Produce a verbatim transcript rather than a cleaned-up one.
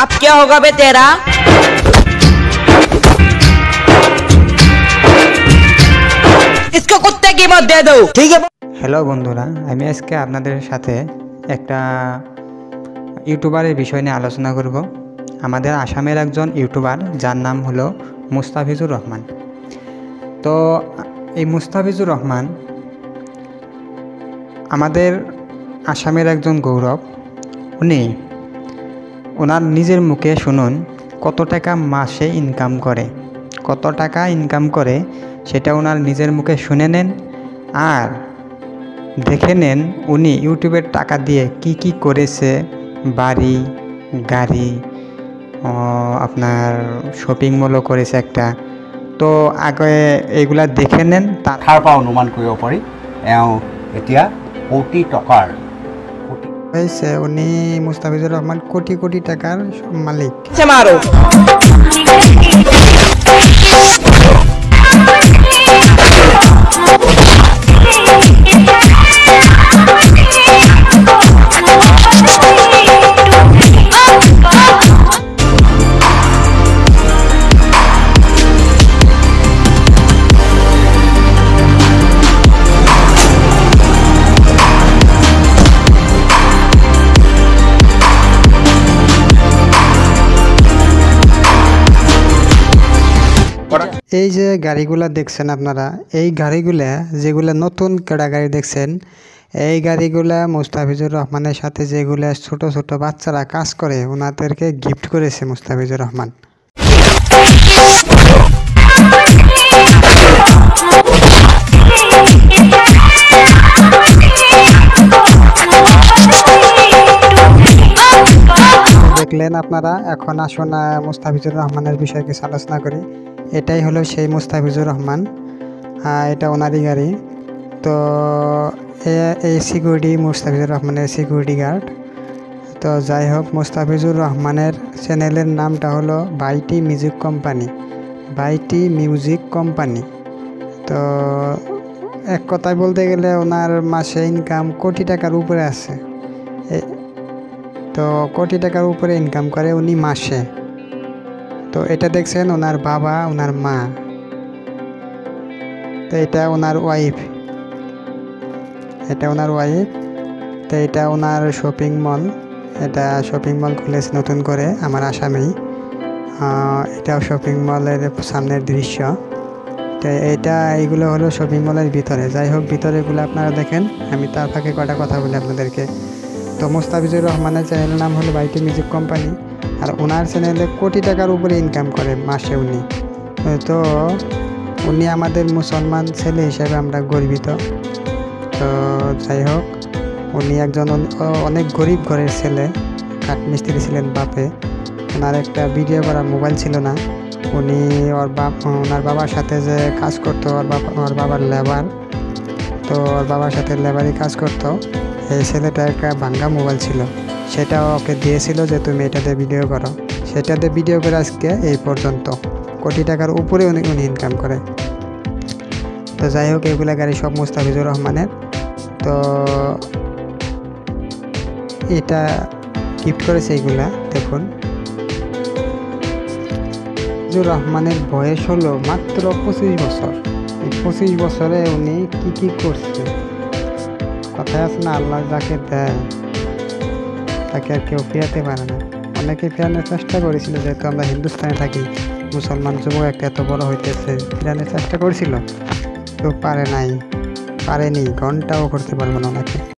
अब क्या होगा बे तेरा। इसको कुत्ते की मौत दे दो, ठीक है। हेलो बंधुरा, আমি আজকে আপনাদের সাথে একটা ইউটিউবারের বিষয় নিয়ে আলোচনা করব। আমাদের আসামের একজন ইউটিউবার যার নাম হলো মুস্তাফিজুর রহমান। তো এই মুস্তাফিজুর রহমান আমাদের আসামের একজন গৌরব। উনি ওনার নিজের মুখে শুনুন কত টাকা মাসে ইনকাম করে, কত টাকা ইনকাম করে সেটা ওনার নিজের মুখে শুনে নেন আর দেখে নেন উনি ইউটিউবের টাকা দিয়ে কি কি করেছে। বাড়ি, গাড়ি, আপনার শপিং মলও করেছে একটা। তো আগে এগুলা দেখে নেন, তার পর অনুমান করব পারি। এতিয়া কোটি টাকার হয়েছে উনি, মুস্তাফিজুর রহমান কোটি কোটি টাকার মালিক। মারো এই যে গাড়িগুলা দেখছেন আপনারা, এই গাড়িগুলা যেগুলা নতুন কেডা গাড়ি দেখছেন, এই গাড়িগুলা মুস্তাফিজুর রহমানের সাথে যেগুলা ছোট ছোট বাচ্চারা কাজ করে ওনাদেরকে গিফট করেছে মুস্তাফিজুর রহমান। দেখলেন আপনারা। এখন আসুন মুস্তাফিজুর রহমানের বিষয়ে কিছু আলোচনা করি। এটাই হলো সেই মুস্তাফিজুর রহমান, এটা ওনারই গাড়ি। তো এই সিকিউরিটি মুস্তাফিজুর রহমানের সিকিউরিটি গার্ড। তো যাই হোক, মুস্তাফিজুর রহমানের চ্যানেলের নামটা হলো বাইটি মিউজিক কোম্পানি, বাইটি মিউজিক কোম্পানি। তো এক কথায় বলতে গেলে ওনার মাসে ইনকাম কোটি টাকার উপরে আছে। তো কোটি টাকার উপরে ইনকাম করে উনি মাসে। তো এটা দেখছেন ওনার বাবা, ওনার মা, তো এটা ওনার ওয়াইফ, এটা ওনার ওয়াইফ। তো এটা ওনার শপিং মল, এটা শপিং মল খুলেছে নতুন করে আমার আসামেই। এটাও শপিং মলের সামনের দৃশ্য। তো এটা এইগুলো হলো শপিং মলের ভিতরে। যাই হোক, ভিতরেগুলো আপনারা দেখেন, আমি তার ফাঁকে কটা কথা বলি আপনাদেরকে। তো মুস্তাফিজুর রহমানের চ্যানেলের নাম হলো বাইটি মিউজিক কোম্পানি আর ওনার চ্যানেলে কোটি টাকার উপরে ইনকাম করে মাসে উনি। তো উনি আমাদের মুসলমান ছেলে হিসেবে আমরা গর্বিত। তো যাই হোক, উনি একজন অনেক গরিব ঘরের ছেলে, কাঠমিস্ত্রি ছিলেন বাপে। ওনার একটা ভিডিও করা মোবাইল ছিল না। উনি ওর বাপ ওনার বাবার সাথে যে কাজ করতো, ওর বাবা ওর বাবার লেবার। তো ওর বাবার সাথে লেবারই কাজ করতো। এই ছেলেটা একটা ভাঙ্গা মোবাইল ছিল, সেটা ওকে দিয়েছিল যে তুমি এটাতে ভিডিও করো। সেটাতে ভিডিও করে আজকে এই পর্যন্ত কোটি টাকার উপরে উনি উনি ইনকাম করে। তো যাই হোক, এগুলো গাড়ি সব মুস্তাফিজুর রহমানের। তো এটা গিফট করেছে এইগুলা দেখুন। মুস্তাফিজুর রহমানের বয়স হলো মাত্র পঁচিশ বছর। এই পঁচিশ বছরে উনি কি কি করছে, কথায় আছে না, আল্লাহ যাকে দেয় তাকে আর কেউ ফেরাতে পারে না। অনেকে ফেরানোর চেষ্টা করেছিল, যেহেতু আমরা হিন্দুস্তানে থাকি, মুসলমান যুবক একটা এত বড় হইতেছে, ফেরানোর চেষ্টা করেছিল, কেউ পারে নাই, পারেনি, ঘন্টাও করতে পারবো না ওনাকে।